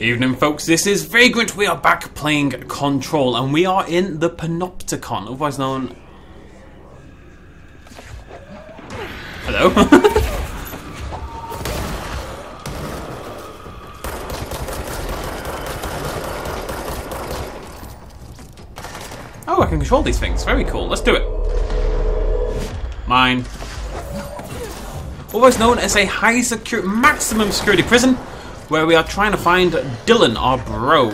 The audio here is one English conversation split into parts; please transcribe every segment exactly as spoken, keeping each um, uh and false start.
Evening folks, this is Vagrant. We are back playing Control and we are in the Panopticon, otherwise known... Hello? Oh, I can control these things. Very cool. Let's do it. Mine. Otherwise known as a high security, maximum security prison, where we are trying to find Dylan, our bro.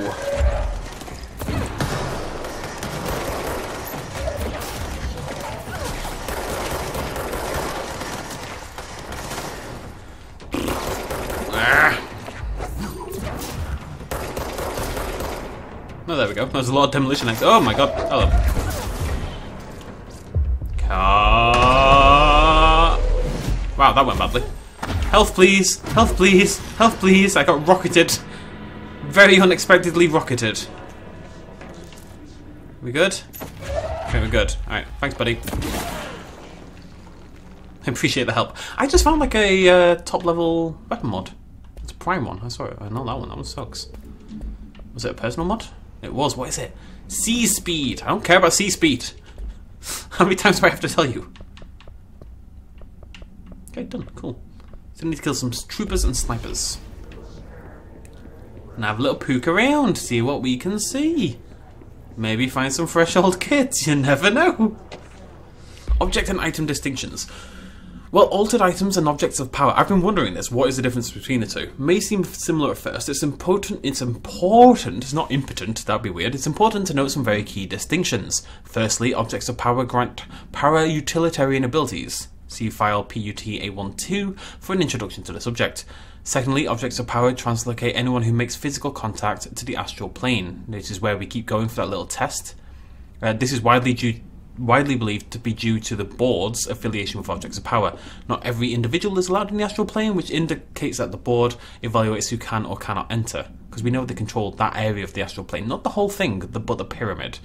Oh, there we go. There's a lot of demolition eggs. Oh my god. Hello. Car. Wow, that went badly. Health please, health please, health please. I got rocketed. Very unexpectedly rocketed. We good? Okay, we're good. Alright, thanks buddy. I appreciate the help. I just found like a uh, top level weapon mod. It's a prime one, I saw it. I know that one, that one sucks. Was it a personal mod? It was, what is it? C-Speed, I don't care about C-Speed. How many times do I have to tell you? Okay, done, cool. So we need to kill some troopers and snipers. And have a little poke around, see what we can see. Maybe find some fresh old kits, you never know. Object and item distinctions. Well, altered items and objects of power. I've been wondering this, what is the difference between the two? May seem similar at first, it's important, it's important, it's not impotent, that'd be weird. It's important to note some very key distinctions. Firstly, objects of power grant power utilitarian abilities. See file P U T A twelve for an introduction to the subject. Secondly, objects of power translocate anyone who makes physical contact to the astral plane. This is where we keep going for that little test. Uh, this is widely due, widely believed to be due to the board's affiliation with objects of power. Not every individual is allowed in the astral plane, which indicates that the board evaluates who can or cannot enter, because we know they control that area of the astral plane, not the whole thing, but the pyramid.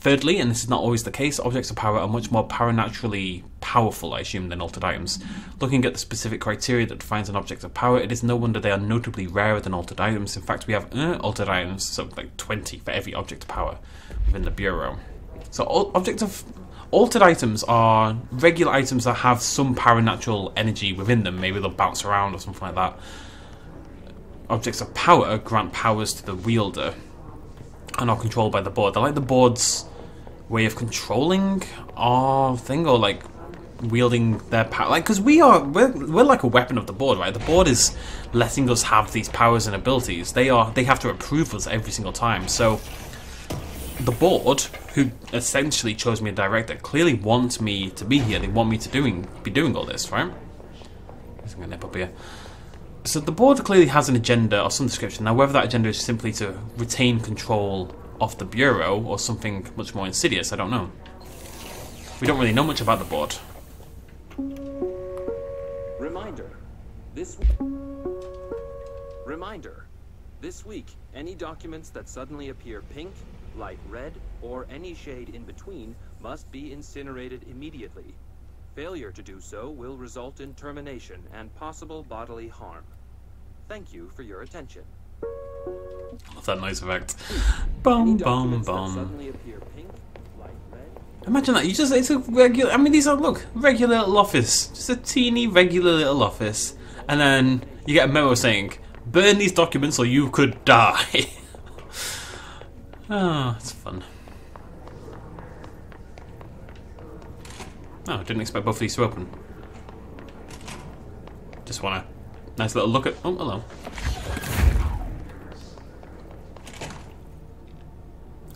Thirdly, and this is not always the case, objects of power are much more paranaturally powerful, I assume, than altered items. Looking at the specific criteria that defines an object of power, it is no wonder they are notably rarer than altered items. In fact, we have uh, altered items, so like twenty for every object of power within the Bureau. So objects of altered items are regular items that have some paranatural energy within them. Maybe they'll bounce around or something like that. Objects of power grant powers to the wielder and are controlled by the board. They're like the board's way of controlling our thing, or like wielding their power. Like, because we are, we're, we're like a weapon of the board, right? The board is letting us have these powers and abilities. They are, they have to approve us every single time. So the board, who essentially chose me a director, clearly want me to be here. They want me to doing, be doing all this, right? I guess I'm gonna nip up here. So the board clearly has an agenda or some description. Now whether that agenda is simply to retain control of the Bureau or something much more insidious, I don't know. We don't really know much about the board. Reminder. This Reminder. This week, any documents that suddenly appear pink, light red, or any shade in between must be incinerated immediately. Failure to do so will result in termination and possible bodily harm. Thank you for your attention. I love that noise effect. Boom, boom, boom. Imagine that. You just, it's a regular, I mean, these are, look, regular little office. Just a teeny regular little office. And then you get a memo saying, burn these documents or you could die. Oh, it's fun. Oh, I didn't expect both of these to open. Just want a nice little look at... Oh, hello.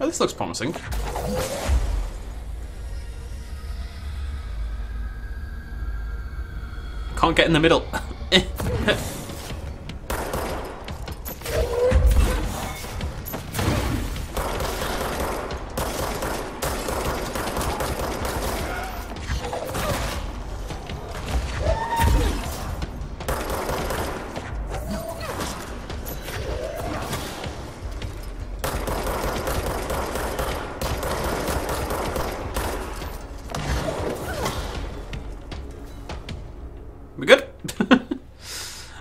Oh, this looks promising. Can't get in the middle.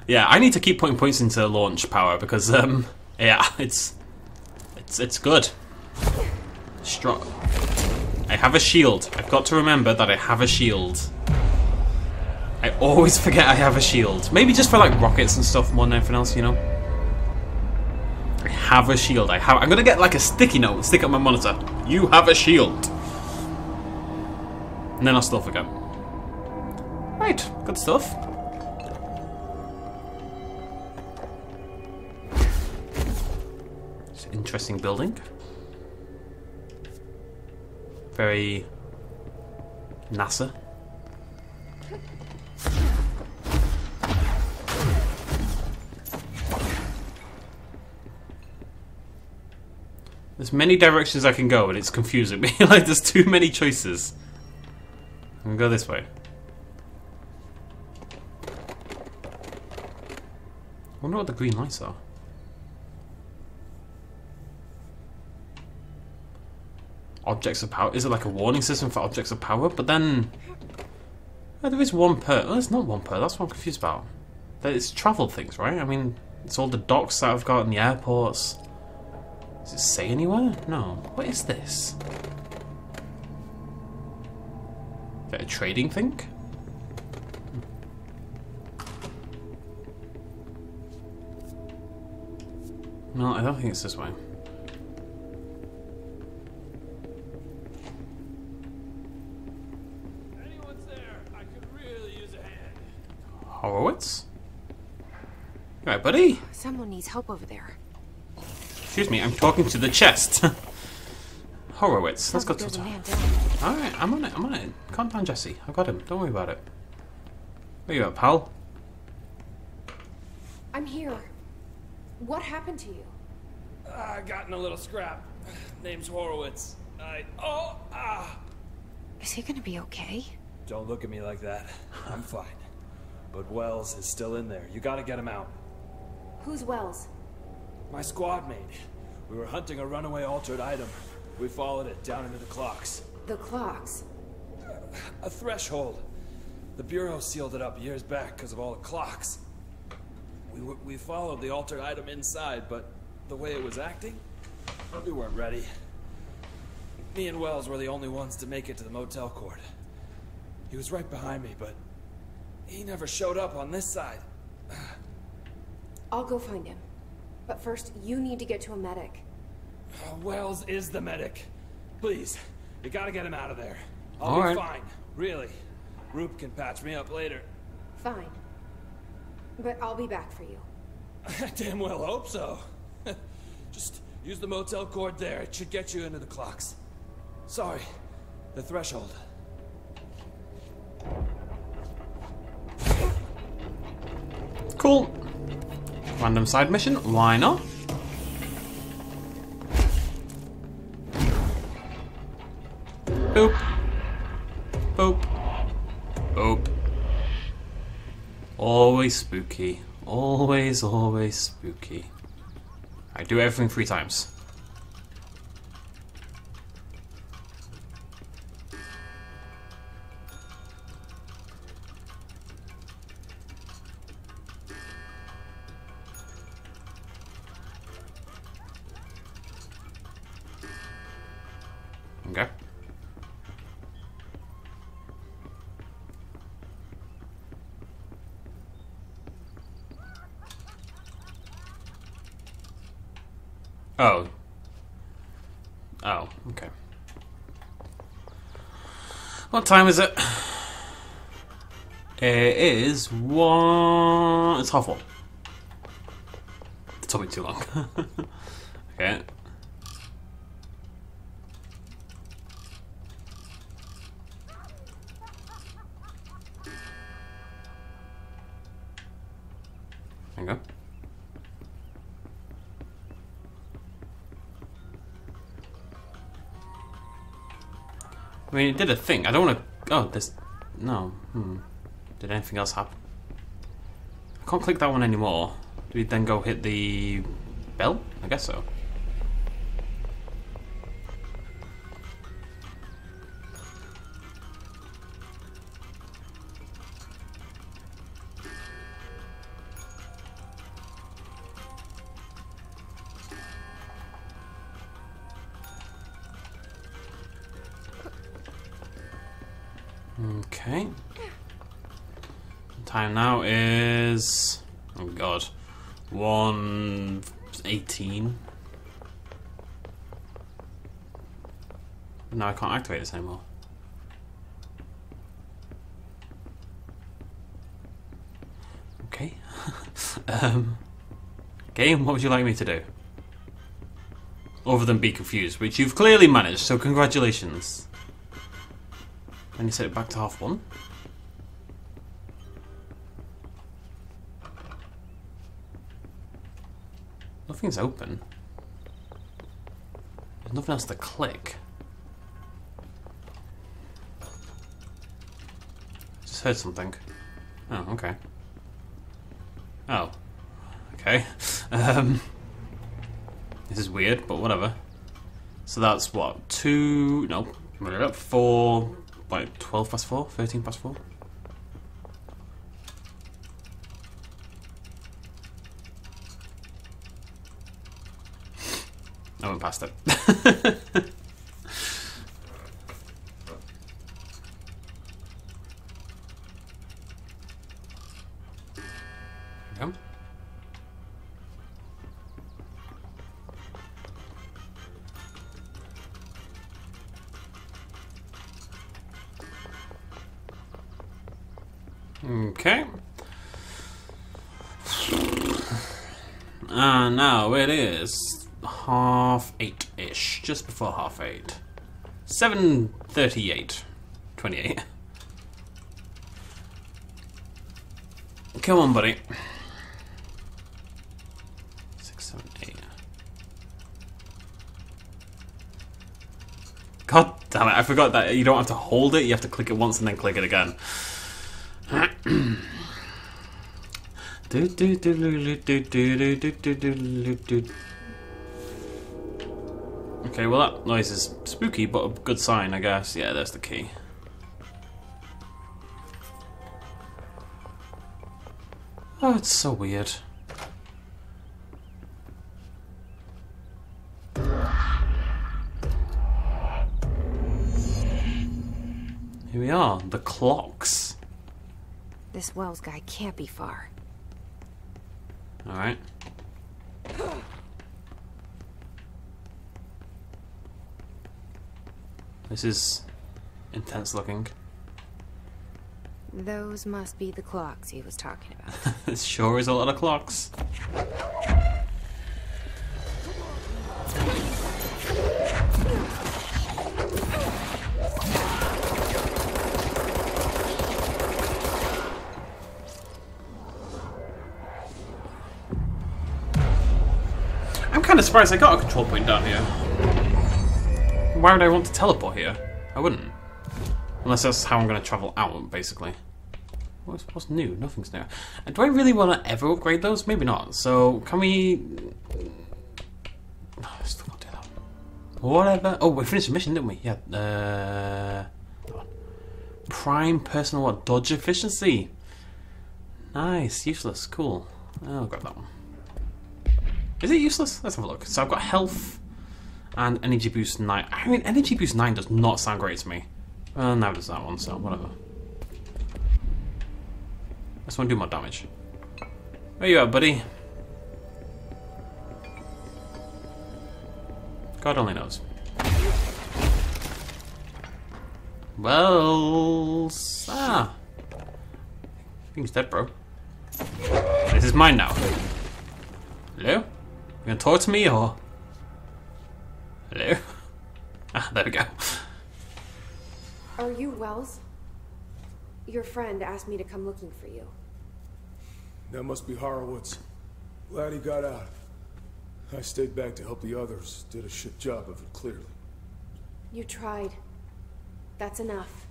Yeah, I need to keep putting points into launch power because um, Yeah, it's it's it's good. Strong. I have a shield. I've got to remember that I have a shield. I always forget I have a shield. Maybe just for like rockets and stuff more than anything else, you know. I have a shield. I have. I'm gonna get like a sticky note and stick it on my monitor. You have a shield. And then I'll still forget. Right. Good stuff. It's an interesting building. Very NASA. There's many directions I can go, and it's confusing me. Like there's too many choices. I'm gonna go this way. I wonder what the green lights are. Objects of power. Is it like a warning system for objects of power? But then... Oh, there is one per... Oh, there's not one per. That's what I'm confused about. It's travel things, right? I mean, it's all the docks that I've got and the airports. Does it say anywhere? No. What is this? Is that a trading thing? No, I don't think it's this way. Horowitz? All right, buddy. Someone needs help over there. Excuse me, I'm talking to the chest. Horowitz, let's go to the top. All right, I'm on it. I'm on it. Calm down, Jesse. I got him. Don't worry about it. Where you at, pal? I'm here. What happened to you? I uh, got in a little scrap. Name's Horowitz. I oh ah. Is he gonna be okay? Don't look at me like that. I'm fine. But Wells is still in there. You gotta get him out. Who's Wells? My squad mate. We were hunting a runaway altered item. We followed it down into the clocks. The clocks? A threshold. The Bureau sealed it up years back because of all the clocks. We, were, we followed the altered item inside, but the way it was acting, we weren't ready. Me and Wells were the only ones to make it to the motel court. He was right behind me, but... he never showed up on this side. I'll go find him. But first, you need to get to a medic. Oh, Wells is the medic. Please, you gotta get him out of there. I'll All be right. fine, really. Roop can patch me up later. Fine. But I'll be back for you. I damn well hope so. Just use the motel cord there. It should get you into the clocks. Sorry, the threshold. Cool. Random side mission. Why not? Boop. Boop. Boop. Always spooky. Always, always spooky. I do everything three times. Okay. Oh. Oh, okay. What time is it? It is one... It's half one. It took me too long. Okay. I mean, it did a thing. I don't want to... Oh, this... No. Hmm. Did anything else happen? I can't click that one anymore. Do we then go hit the... bell? I guess so. Okay. Time now is... oh god. one eighteen. No, I can't activate this anymore. Okay. um, game, what would you like me to do? Other than be confused, which you've clearly managed, so congratulations. Then you set it back to half one. Nothing's open. There's nothing else to click. Just heard something. Oh, okay. Oh. Okay. um... This is weird, but whatever. So that's what, two, no, four, like twelve past four, thirteen past four. I went past it. Okay. And now it is half eight-ish, just before half eight. seven thirty-eight. twenty-eight. Come on, buddy. Six, seven, eight. God damn it, I forgot that you don't have to hold it, you have to click it once and then click it again. Do do do do do do do do do. Okay, well that noise is spooky, but a good sign, I guess. Yeah, that's the key. Oh, it's so weird. Here we are, the clocks. This Wells guy can't be far. All right. This is intense looking. Those must be the clocks he was talking about. It sure is a lot of clocks. I'm surprised I got a control point down here. Why would I want to teleport here? I wouldn't. Unless that's how I'm going to travel out, basically. What's, what's new? Nothing's new. And do I really want to ever upgrade those? Maybe not. So, can we... no, I still can't do that. Whatever. Oh, we finished the mission, didn't we? Yeah. Uh, that one. Prime personal what? Dodge efficiency. Nice. Useless. Cool. I'll grab that one. Is it useless? Let's have a look. So I've got health and energy boost nine. I mean, energy boost nine does not sound great to me. Well, now does that one, so whatever. I just want to do more damage. Where you at, buddy? God only knows. Well, ah. I think he's dead, bro. This is mine now. Hello? You gonna talk to me or? Hello? Ah, there we go. Are you Wells? Your friend asked me to come looking for you. That must be Horowitz. Glad he got out. I stayed back to help the others. Did a shit job of it, clearly. You tried. That's enough.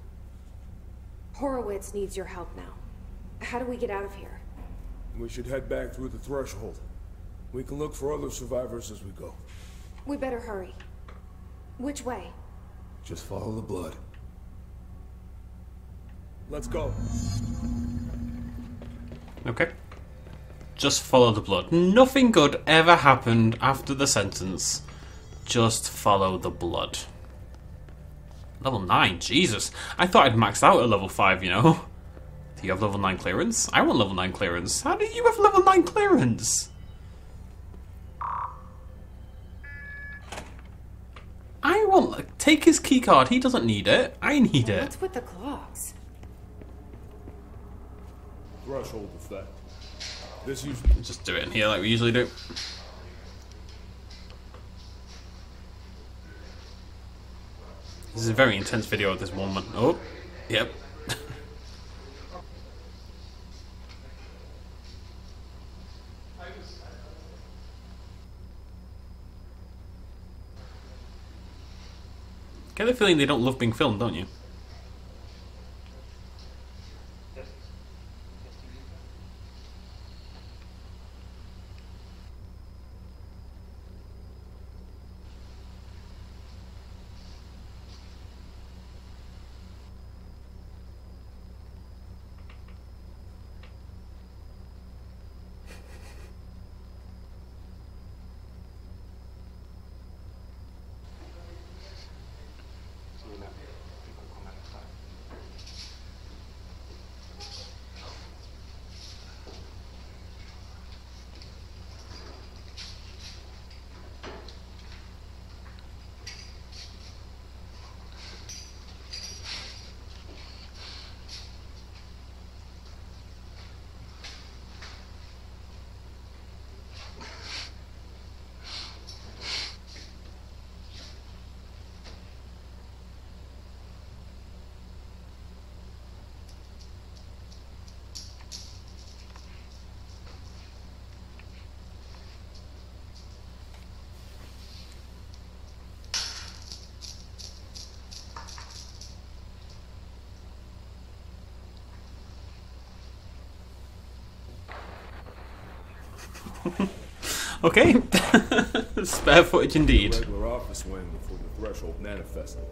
Horowitz needs your help now. How do we get out of here? We should head back through the threshold. We can look for other survivors as we go. We better hurry. Which way? Just follow the blood. Let's go. Okay. Just follow the blood. Nothing good ever happened after the sentence. Just follow the blood. Level nine? Jesus. I thought I'd maxed out at level five, you know. Do you have level nine clearance? I want level nine clearance. How do you have level nine clearance? I want... Take his keycard. He doesn't need it. I need it. What's with the clocks? Threshold of that. This usually... Just do it in here like we usually do. This is a very intense video of this woman. Oh, yep. Get the feeling they don't love being filmed, don't you? Okay, spare footage indeed. Regular office wing before the threshold manifested.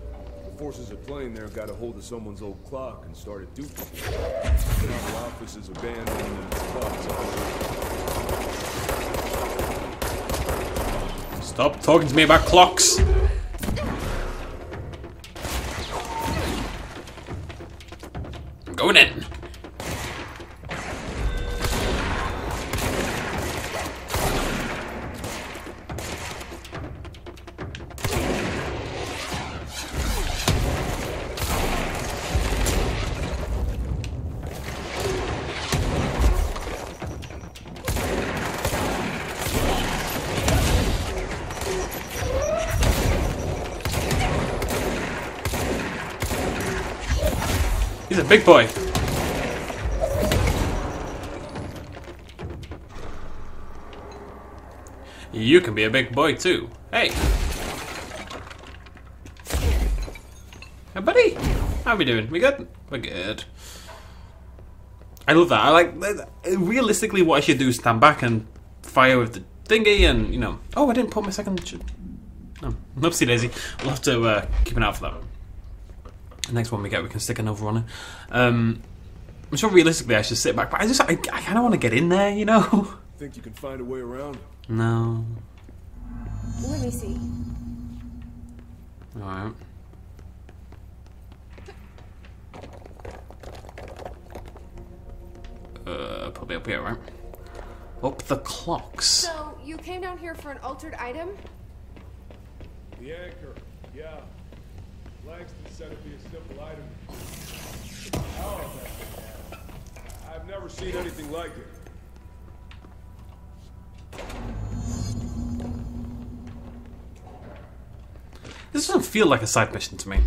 The forces are playing there got a hold of someone's old clock and started duplicating. Now the office is abandoned and its clock's on. Stop talking to me about clocks. I'm going in. He's a big boy. You can be a big boy too. Hey. Hey buddy. How we doing? We good? We're good. I love that. I like realistically what I should do is stand back and fire with the thingy and you know. Oh, I didn't put my second oh, oopsie daisy. We'll have to uh, keep an eye out for that one. The next one we get, we can stick another one in. Um, I'm sure realistically I should sit back, but I just, I, I kind of want to get in there, you know? Think you can find a way around? No. Let me see. Alright. Uh, probably up here, right? Up the clocks. So, you came down here for an altered item? The anchor, yeah. Langston said it'd be a simple item. Oh, I've never seen anything like it. This doesn't feel like a side mission to me.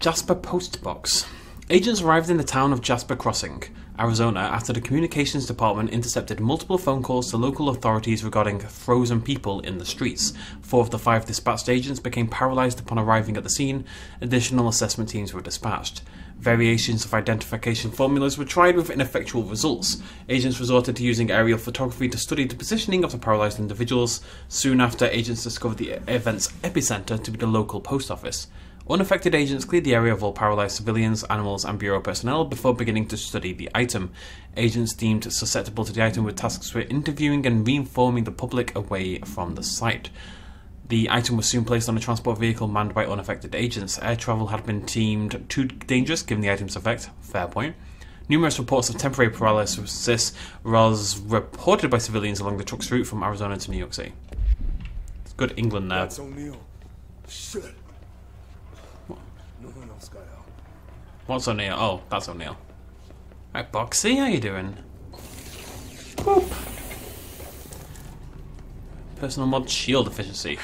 Jasper Postbox. Agents arrived in the town of Jasper Crossing, Arizona, after the communications department intercepted multiple phone calls to local authorities regarding frozen people in the streets. Four of the five dispatched agents became paralyzed upon arriving at the scene. Additional assessment teams were dispatched. Variations of identification formulas were tried with ineffectual results. Agents resorted to using aerial photography to study the positioning of the paralyzed individuals. Soon after, agents discovered the event's epicenter to be the local post office. Unaffected agents cleared the area of all paralyzed civilians, animals, and Bureau personnel before beginning to study the item. Agents deemed susceptible to the item were tasked with interviewing and re-informing the public away from the site. The item was soon placed on a transport vehicle manned by unaffected agents. Air travel had been deemed too dangerous given the item's effect. Fair point. Numerous reports of temporary paralysis was reported by civilians along the truck's route from Arizona to New York City. It's good England there. That's O'Neil. Shit. What? No one else got out. What's O'Neil? Oh, that's O'Neil. Right, Boxy, how you doing? Boop. Personal mod shield efficiency.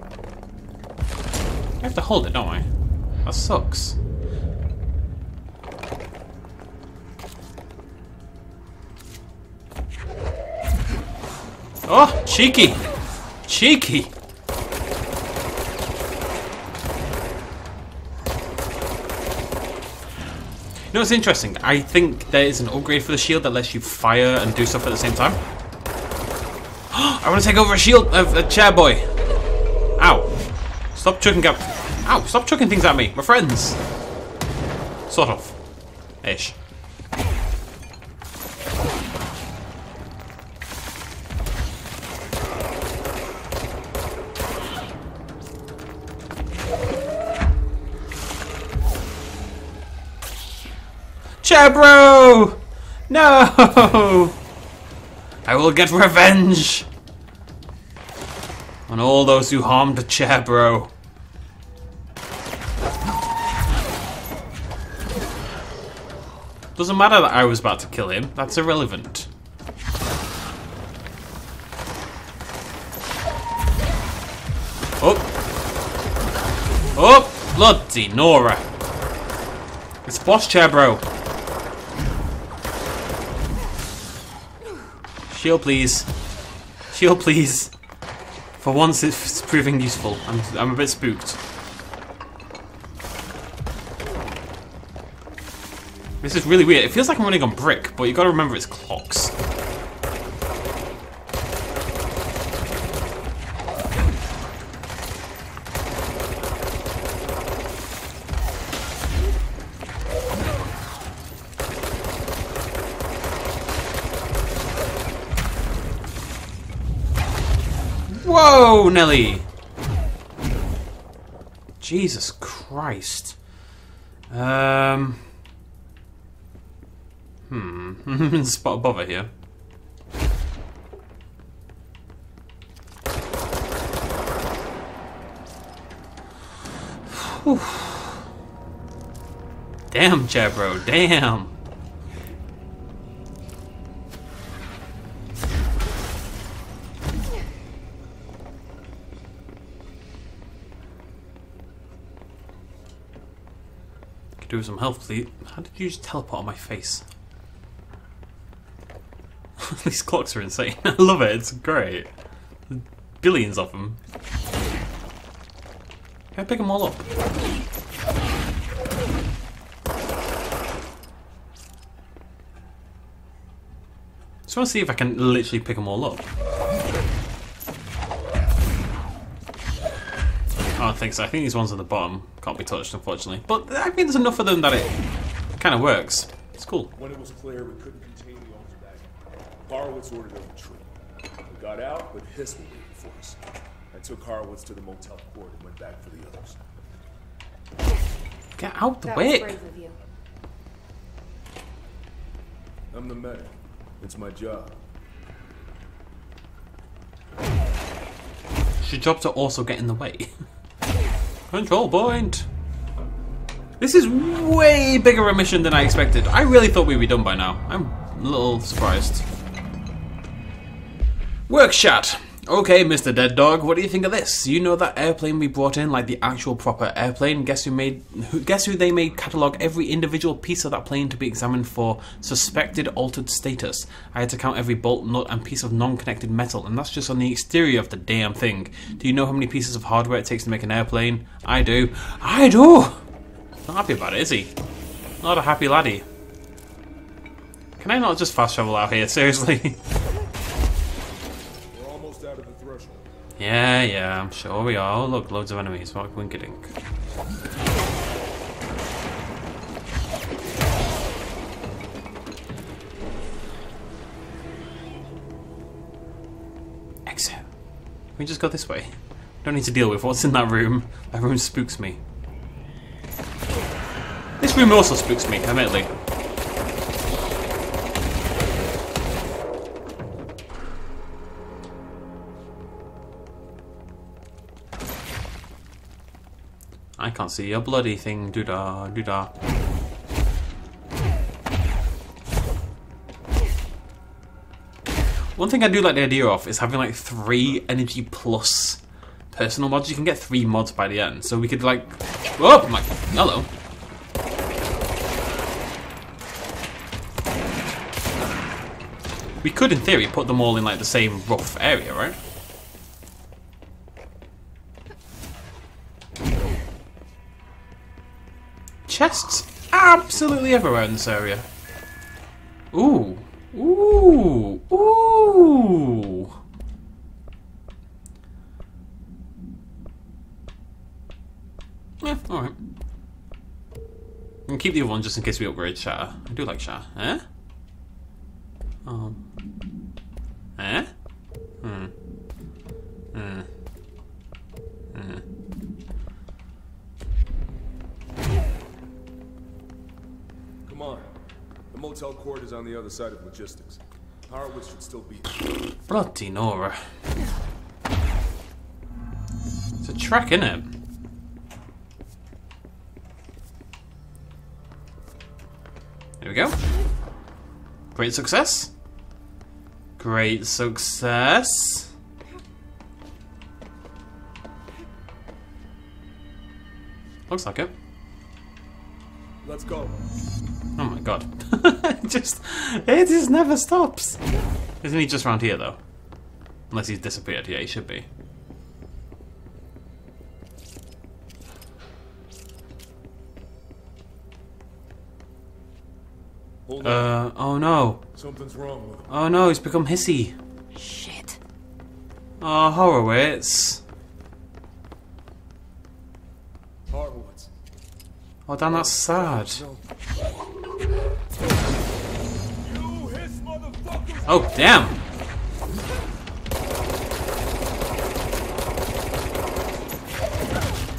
I have to hold it, don't I? That sucks. Oh, cheeky! Cheeky! You know what's interesting? I think there is an upgrade for the shield that lets you fire and do stuff at the same time. I want to take over a shield of uh, a chair boy. Ow. Stop chucking up. Ow, stop chucking things at me, my friends. Sort of. Ish. Chairbro! No! I will get revenge on all those who harmed Chairbro. Doesn't matter that I was about to kill him, that's irrelevant. Oh! Oh! Bloody Nora! It's boss Chairbro! Shield please. Shield please. For once it's proving useful. I'm, I'm a bit spooked. This is really weird. It feels like I'm running on brick, but you gotta remember it's clocks. Whoa, Nelly! Jesus Christ. Um. Hmm. Spot a bother here. Whew. Damn, Chairbro. Damn. Do some health, please. How did you just teleport on my face? These clocks are insane. I love it. It's great. Billions of them. Can I pick them all up? Just want to see if I can literally pick them all up. I don't think so. I think these ones at the bottom can't be touched, unfortunately. But I mean, there's enough of them that it kind of works. It's cool. When it was clear we couldn't contain the altar back, Horowitz ordered a retreat. We got out, but Hiss were waiting for us. I took Horowitz to the motel court and went back for the others. Get out the way! That was brave of you. I'm the medic. It's my job. It's your job to also get in the way. Control point! This is way bigger a mission than I expected. I really thought we'd be done by now. I'm a little surprised. Workshot! Okay, Mister Dead Dog, what do you think of this? You know that airplane we brought in, like the actual proper airplane? Guess who made? Who, guess who they made catalogue every individual piece of that plane to be examined for suspected altered status. I had to count every bolt, nut and piece of non-connected metal, and that's just on the exterior of the damn thing. Do you know how many pieces of hardware it takes to make an airplane? I do. I do! Not happy about it, is he? Not a happy laddie. Can I not just fast travel out here, seriously? Yeah, yeah, I'm sure we are. Oh, look, loads of enemies. What wink-a-dink. Exit. We just go this way. Don't need to deal with what's in that room. That room spooks me. This room also spooks me, admittedly. I can't see a bloody thing. Doodah, doodah. One thing I do like the idea of is having like three energy plus personal mods. You can get three mods by the end, so we could like. Oh, I'm like, hello. We could, in theory, put them all in like the same rough area, right? Chests absolutely everywhere in this area. Ooh, ooh, ooh. Yeah, all right. We can keep the other one just in case we upgrade Shatter. I do like Shatter. Eh? Um. Eh? Hmm. Hmm. Hmm. Come on. The motel court is on the other side of logistics. Horowitz should still be there. Bloody Nora. It's a trek, innit? There we go. Great success. Great success. Looks like it. Let's go. Oh my god. it just it just never stops. Isn't he just around here though? Unless he's disappeared. Yeah, he should be. Hold on. Uh oh no. Something's wrong with him. Oh no, he's become hissy. Shit. Oh, Horowitz. Horowitz. Oh damn, that's sad. No. You hiss motherfuckers. Oh damn.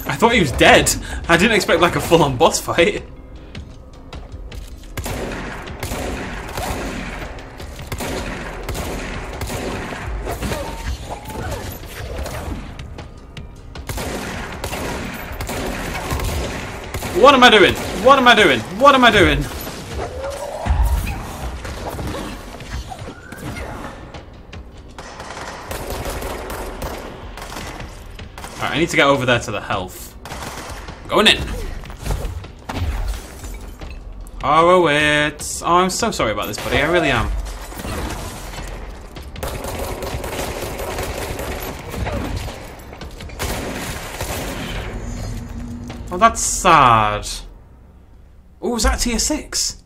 I thought he was dead. I didn't expect like a full-on boss fight. What am I doing? What am I doing? What am I doing? Alright, I need to get over there to the health. Going in! Horowitz! Oh, I'm so sorry about this, buddy. I really am. Oh, that's sad. Oh, was that tier six?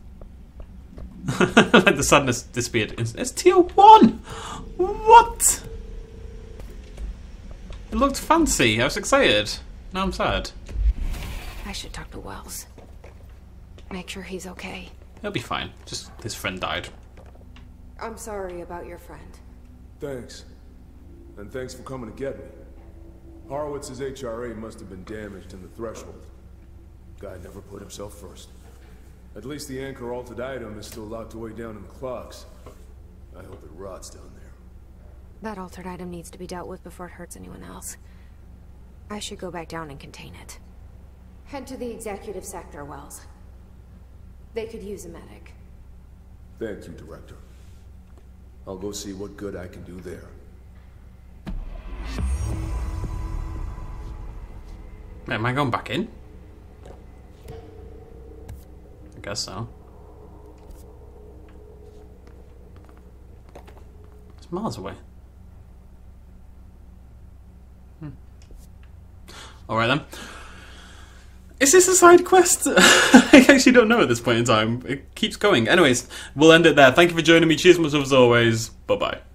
The sadness disappeared. It's tier one. What? It looked fancy. I was excited. Now I'm sad. I should talk to Wells. Make sure he's okay. He'll be fine. Just his friend died. I'm sorry about your friend. Thanks, and thanks for coming to get me. Horowitz's H R A must have been damaged in the threshold. Guy never put himself first. At least the anchor altered item is still locked away down in the clogs. I hope it rots down there. That altered item needs to be dealt with before it hurts anyone else. I should go back down and contain it. Head to the executive sector, Wells. They could use a medic. Thank you, Director. I'll go see what good I can do there. Am I going back in? I guess so. It's miles away. Hmm. Alright then. Is this a side quest? I actually don't know at this point in time. It keeps going. Anyways, we'll end it there. Thank you for joining me. Cheers, much love as always. Bye bye.